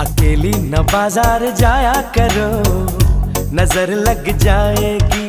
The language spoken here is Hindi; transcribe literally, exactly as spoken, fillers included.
अकेली न बाजार जाया करो, नजर लग जाएगी।